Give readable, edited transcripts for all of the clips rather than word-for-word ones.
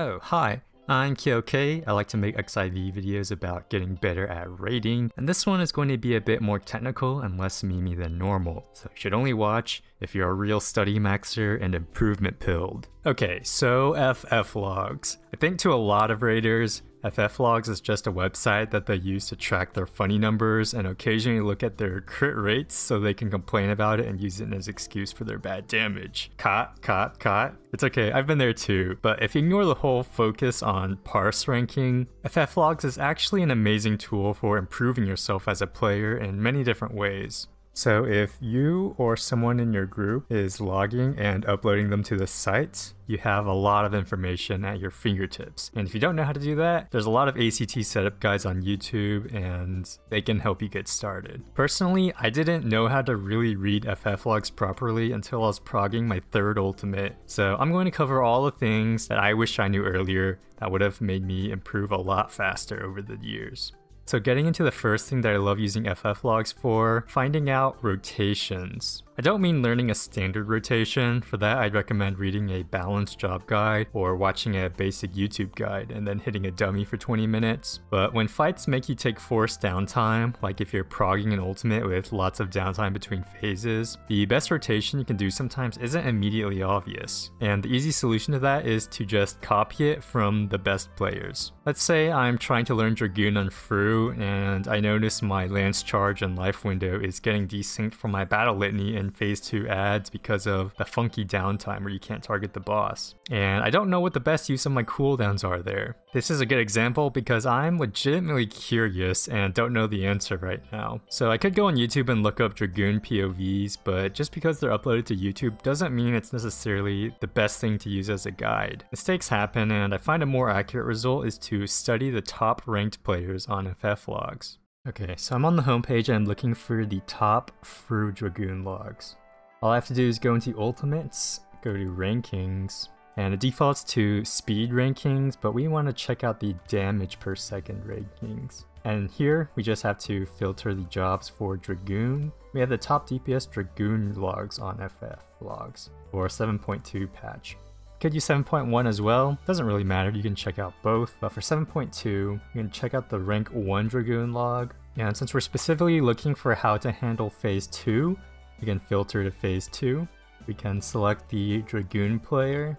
Oh, hi, I'm Kyo K. I like to make XIV videos about getting better at raiding, and this one is going to be a bit more technical and less memey than normal, so you should only watch if you're a real study maxer and improvement pilled. Okay, so FFLogs. I think to a lot of raiders, FFLogs is just a website that they use to track their funny numbers and occasionally look at their crit rates so they can complain about it and use it as an excuse for their bad damage. Caught. It's okay, I've been there too, but if you ignore the whole focus on parse ranking, FFLogs is actually an amazing tool for improving yourself as a player in many different ways. So if you or someone in your group is logging and uploading them to the site, you have a lot of information at your fingertips. And if you don't know how to do that, there's a lot of ACT setup guides on YouTube and they can help you get started. Personally, I didn't know how to really read FFLogs properly until I was progging my third ultimate. So I'm going to cover all the things that I wish I knew earlier that would have made me improve a lot faster over the years. So getting into the first thing that I love using FFLogs for, finding out rotations. I don't mean learning a standard rotation. For that, I'd recommend reading a balanced job guide or watching a basic YouTube guide and then hitting a dummy for 20 minutes. But when fights make you take forced downtime, like if you're progging an ultimate with lots of downtime between phases, the best rotation you can do sometimes isn't immediately obvious. And the easy solution to that is to just copy it from the best players. Let's say I'm trying to learn Dragoon on Fru, and I notice my Lance Charge and Life Window is getting desynced from my Battle Litany in Phase 2 ads because of the funky downtime where you can't target the boss. And I don't know what the best use of my cooldowns are there. This is a good example because I'm legitimately curious and don't know the answer right now. So I could go on YouTube and look up Dragoon POVs, but just because they're uploaded to YouTube doesn't mean it's necessarily the best thing to use as a guide. Mistakes happen, and I find a more accurate result is to study the top ranked players on FFLogs. Okay, so I'm on the homepage and I'm looking for the top Fru Dragoon logs. All I have to do is go into Ultimates, go to Rankings, and it defaults to Speed Rankings, but we want to check out the Damage Per Second Rankings. And here, we just have to filter the jobs for Dragoon. We have the top DPS Dragoon logs on FFLogs for 7.2 patch. Could use 7.1 as well, doesn't really matter, you can check out both. But for 7.2, you can check out the rank 1 Dragoon log. And since we're specifically looking for how to handle phase 2, we can filter to phase 2. We can select the Dragoon player.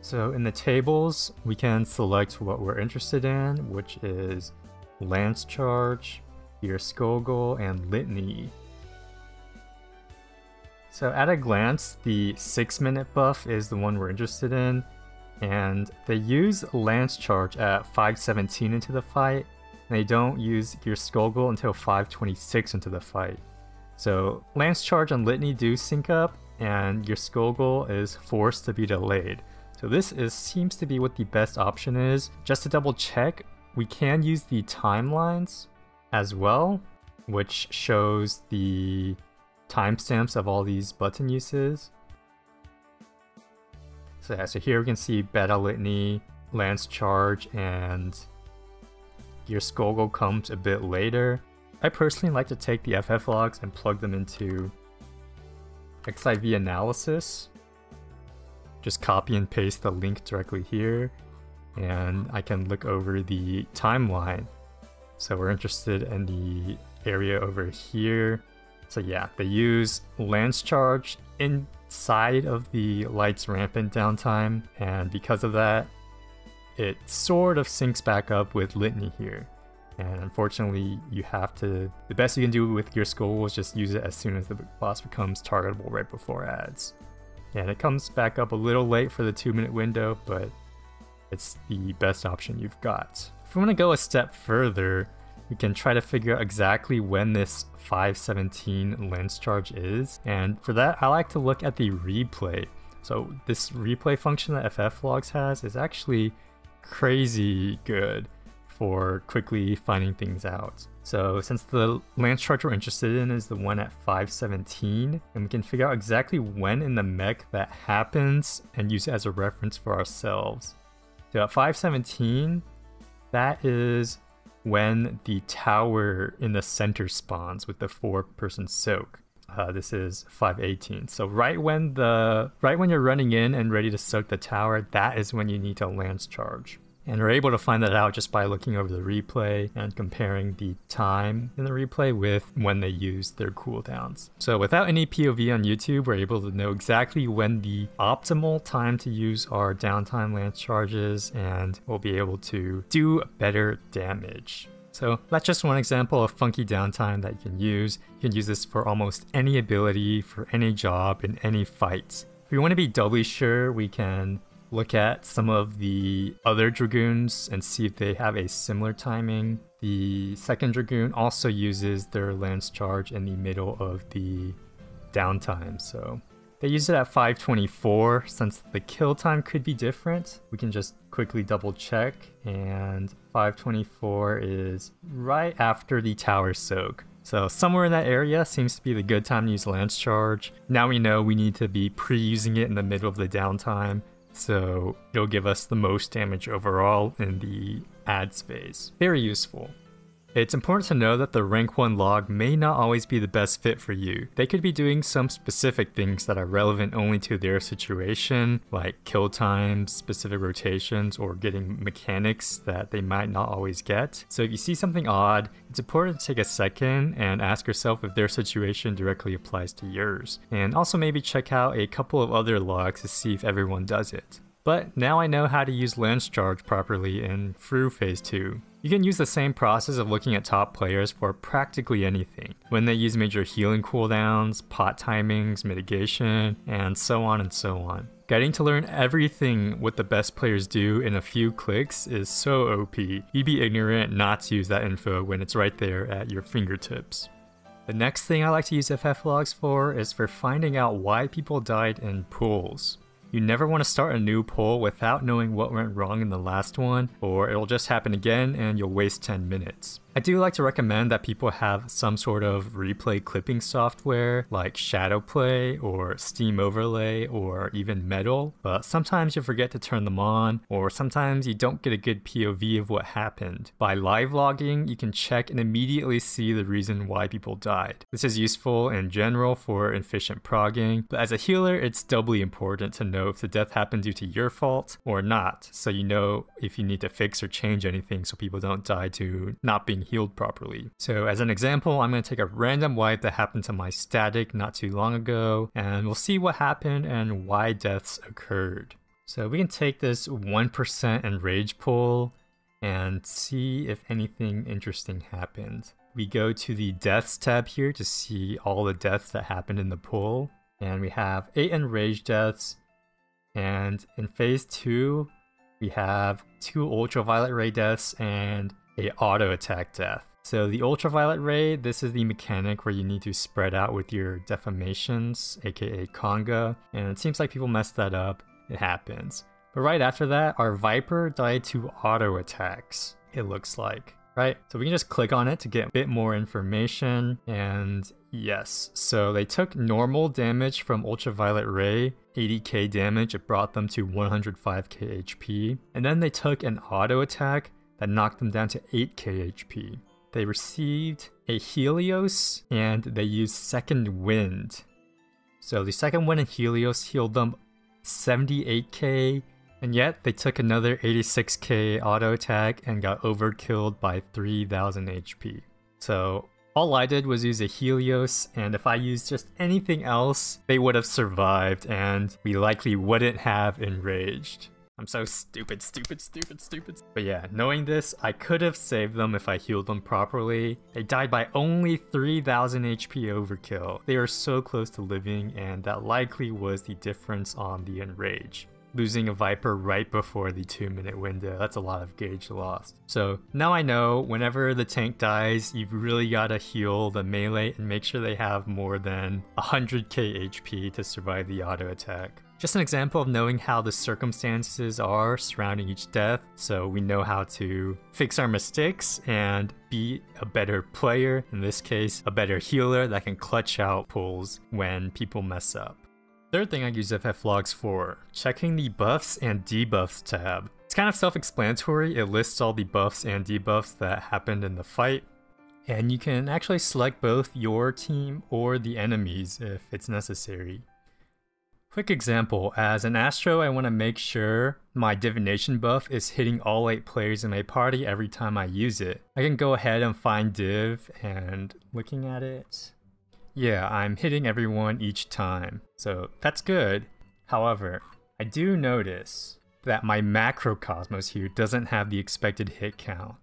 So in the tables, we can select what we're interested in, which is Lance Charge, Geirskogul, and Litany. So at a glance, the 6-minute buff is the one we're interested in, and they use Lance Charge at 5:17 into the fight, and they don't use Geirskogul until 5:26 into the fight. So Lance Charge and Litany do sync up, and Geirskogul is forced to be delayed. So this seems to be what the best option is. Just to double check, we can use the timelines as well, which shows the timestamps of all these button uses. So yeah, so here we can see Battle Litany, Lance Charge, and Geirskogul comes a bit later. I personally like to take the FFLogs and plug them into XIV Analysis. Just copy and paste the link directly here, and I can look over the timeline. So we're interested in the area over here. So yeah, they use Lance Charge inside of the Light's Rampant downtime, and because of that, it sort of syncs back up with Litany here. And unfortunately, you have to... The best you can do with Geirskogul is just use it as soon as the boss becomes targetable right before ads. And it comes back up a little late for the 2-minute window, but it's the best option you've got. If we want to go a step further, we can try to figure out exactly when this 5:17 Lance Charge is, and for that I like to look at the replay. So this replay function that FFLogs has is actually crazy good for quickly finding things out. So since the Lance Charge we're interested in is the one at 5:17, and we can figure out exactly when in the mech that happens and use it as a reference for ourselves. So at 5:17, that is when the tower in the center spawns with the 4-person soak. This is 518. So right when you're running in and ready to soak the tower, that is when you need to Lance Charge. And we're able to find that out just by looking over the replay and comparing the time in the replay with when they use their cooldowns. So without any POV on YouTube, we're able to know exactly when the optimal time to use our downtime Lance Charges, and we'll be able to do better damage. So that's just one example of funky downtime that you can use. You can use this for almost any ability, for any job, in any fight. If we want to be doubly sure, we can look at some of the other Dragoons and see if they have a similar timing. The second Dragoon also uses their Lance Charge in the middle of the downtime, so they use it at 5:24. Since the kill time could be different, we can just quickly double check, and 5:24 is right after the tower soak. So somewhere in that area seems to be the good time to use Lance Charge. Now we know we need to be pre-using it in the middle of the downtime, so it'll give us the most damage overall in the ads phase. Very useful. It's important to know that the rank 1 log may not always be the best fit for you. They could be doing some specific things that are relevant only to their situation, like kill times, specific rotations, or getting mechanics that they might not always get. So if you see something odd, it's important to take a second and ask yourself if their situation directly applies to yours. And also maybe check out a couple of other logs to see if everyone does it. But now I know how to use Lance Charge properly in Fru Phase 2. You can use the same process of looking at top players for practically anything. When they use major healing cooldowns, pot timings, mitigation, and so on and so on. Getting to learn everything what the best players do in a few clicks is so OP. You'd be ignorant not to use that info when it's right there at your fingertips. The next thing I like to use FFLogs for is for finding out why people died in pools. You never want to start a new poll without knowing what went wrong in the last one, or it'll just happen again and you'll waste 10 minutes. I do like to recommend that people have some sort of replay clipping software like Shadowplay or Steam Overlay or even Metal, but sometimes you forget to turn them on, or sometimes you don't get a good POV of what happened. By live logging, you can check and immediately see the reason why people died. This is useful in general for efficient progging, but as a healer, it's doubly important to know if the death happened due to your fault or not, so you know if you need to fix or change anything so people don't die to not being healed properly. So as an example, I'm going to take a random wipe that happened to my static not too long ago, and we'll see what happened and why deaths occurred. So we can take this 1% enrage poll and see if anything interesting happened. We go to the deaths tab here to see all the deaths that happened in the poll, and we have 8 enrage deaths, and in phase 2 we have 2 ultraviolet ray deaths and a auto attack death. So the ultraviolet ray, this is the mechanic where you need to spread out with your deformations, aka conga, and it seems like people messed that up. It happens. But right after that, our Viper died to auto attacks, it looks like, right? So we can just click on it to get a bit more information, and yes, so they took normal damage from ultraviolet ray, 80k damage, it brought them to 105k HP, and then they took an auto attack that knocked them down to 8k HP. They received a Helios and they used Second Wind. So the Second Wind and Helios healed them 78k, and yet they took another 86k auto attack and got overkilled by 3000 HP. So all I did was use a Helios, and if I used just anything else, they would have survived and we likely wouldn't have enraged. I'm so stupid. But yeah, knowing this, I could have saved them if I healed them properly. They died by only 3000 HP overkill. They were so close to living, and that likely was the difference on the enrage. Losing a Viper right before the 2-minute window, that's a lot of gauge lost. So now I know whenever the tank dies, you've really gotta heal the melee and make sure they have more than 100k HP to survive the auto attack. Just an example of knowing how the circumstances are surrounding each death, so we know how to fix our mistakes and be a better player, in this case a better healer that can clutch out pulls when people mess up. Third thing I use FFLogs for, checking the buffs and debuffs tab. It's kind of self-explanatory, it lists all the buffs and debuffs that happened in the fight. and you can actually select both your team or the enemies if it's necessary. Quick example, as an Astro I want to make sure my Divination buff is hitting all 8 players in my party every time I use it. I can go ahead and find Div and looking at it, yeah, I'm hitting everyone each time. So that's good. However, I do notice that my Macrocosmos here doesn't have the expected hit count.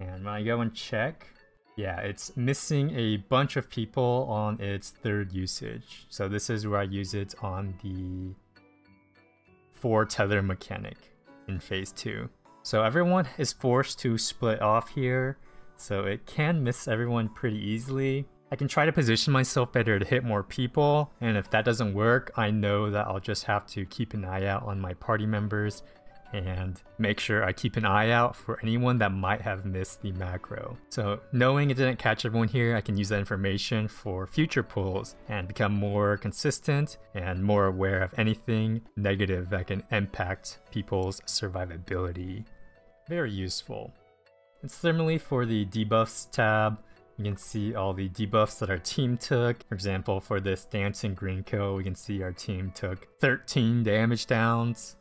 And when I go and check, yeah, it's missing a bunch of people on its third usage. So this is where I use it on the 4 tether mechanic in phase 2. So everyone is forced to split off here, so it can miss everyone pretty easily. I can try to position myself better to hit more people, and if that doesn't work, I know that I'll just have to keep an eye out on my party members and make sure I keep an eye out for anyone that might have missed the macro. So knowing it didn't catch everyone here, I can use that information for future pulls and become more consistent and more aware of anything negative that can impact people's survivability. Very useful. And similarly for the debuffs tab, you can see all the debuffs that our team took. For example, for this dancing Greenko, we can see our team took 13 damage downs.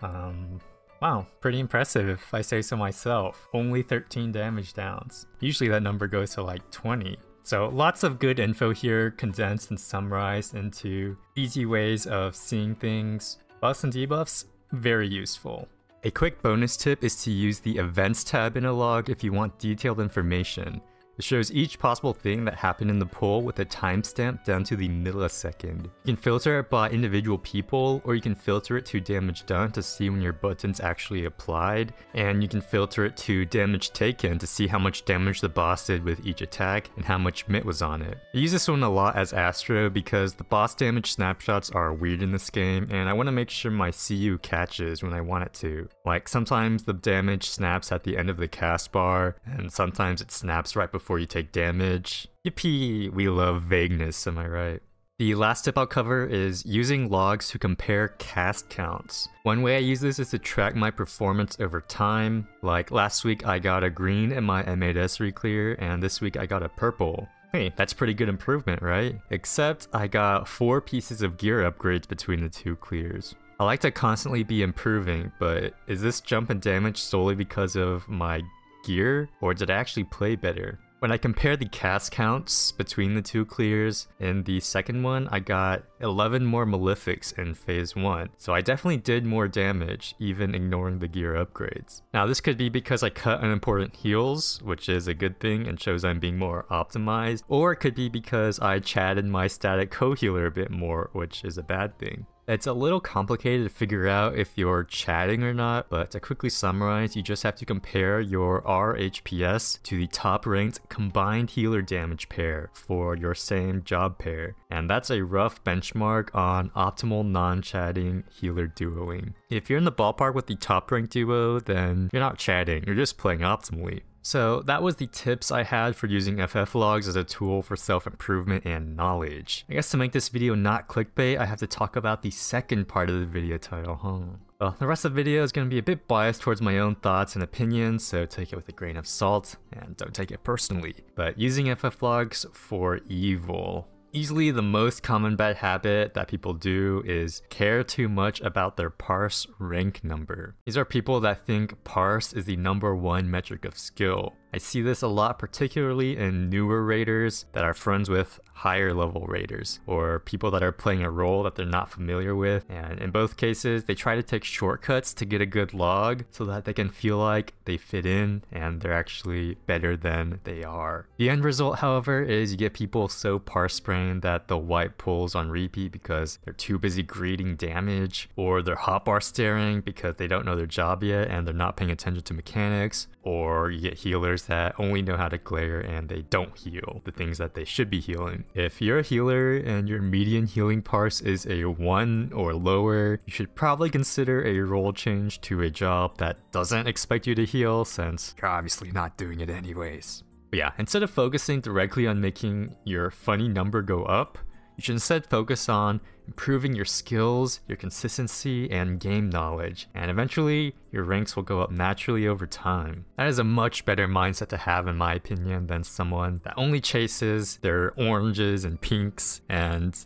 Wow, pretty impressive if I say so myself. Only 13 damage downs. Usually that number goes to like 20. So lots of good info here condensed and summarized into easy ways of seeing things. Buffs and debuffs, very useful. A quick bonus tip is to use the events tab in a log if you want detailed information. It shows each possible thing that happened in the poll with a timestamp down to the millisecond. You can filter it by individual people, or you can filter it to damage done to see when your button's actually applied, and you can filter it to damage taken to see how much damage the boss did with each attack and how much mitt was on it. I use this one a lot as Astro because the boss damage snapshots are weird in this game, and I want to make sure my CU catches when I want it to. Like sometimes the damage snaps at the end of the cast bar, and sometimes it snaps right before you take damage. Yippee, we love vagueness, am I right? The last tip I'll cover is using logs to compare cast counts. One way I use this is to track my performance over time. Like last week I got a green in my M8S3 clear, and this week I got a purple. Hey, that's pretty good improvement, right? Except I got 4 pieces of gear upgrades between the 2 clears. I like to constantly be improving, but is this jump in damage solely because of my gear, or did I actually play better? When I compared the cast counts between the 2 clears, in the second one I got 11 more Malefics in phase 1, so I definitely did more damage, even ignoring the gear upgrades. Now this could be because I cut unimportant heals, which is a good thing and shows I'm being more optimized, or it could be because I chatted my static co-healer a bit more, which is a bad thing. It's a little complicated to figure out if you're chatting or not, but to quickly summarize, you just have to compare your RHPS to the top ranked combined healer damage pair for your same job pair, and that's a rough benchmark on optimal non-chatting healer duoing. If you're in the ballpark with the top ranked duo, then you're not chatting, you're just playing optimally. So that was the tips I had for using FFLogs as a tool for self-improvement and knowledge. I guess to make this video not clickbait, I have to talk about the second part of the video title, huh? Well, the rest of the video is going to be a bit biased towards my own thoughts and opinions, so take it with a grain of salt and don't take it personally. But using FFLogs for evil. Easily the most common bad habit that people do is care too much about their parse rank number. These are people that think parse is the #1 metric of skill. I see this a lot, particularly in newer raiders that are friends with higher level raiders, or people that are playing a role that they're not familiar with, and in both cases they try to take shortcuts to get a good log so that they can feel like they fit in and they're actually better than they are. The end result, however, is you get people so parse brained that they'll wipe pulls on repeat because they're too busy greeting damage, or they're hotbar staring because they don't know their job yet and they're not paying attention to mechanics, or you get healers that only know how to glare and they don't heal the things that they should be healing. If you're a healer and your median healing parse is a 1 or lower, you should probably consider a role change to a job that doesn't expect you to heal, since you're obviously not doing it anyways. But yeah, instead of focusing directly on making your funny number go up, You should instead focus on improving your skills, your consistency, and game knowledge, and eventually your ranks will go up naturally over time. That is a much better mindset to have, in my opinion, than someone that only chases their oranges and pinks and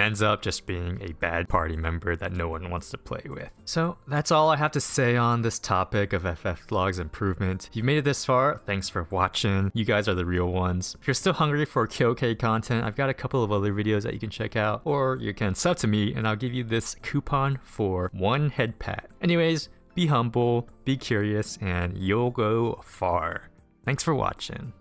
ends up just being a bad party member that no one wants to play with. So that's all I have to say on this topic of FFLogs improvement. If you've made it this far, thanks for watching. You guys are the real ones. If you're still hungry for Kyo K content, I've got a couple of other videos that you can check out, or you can sub to me and I'll give you this coupon for one head pat. Anyways, be humble, be curious, and you'll go far. Thanks for watching.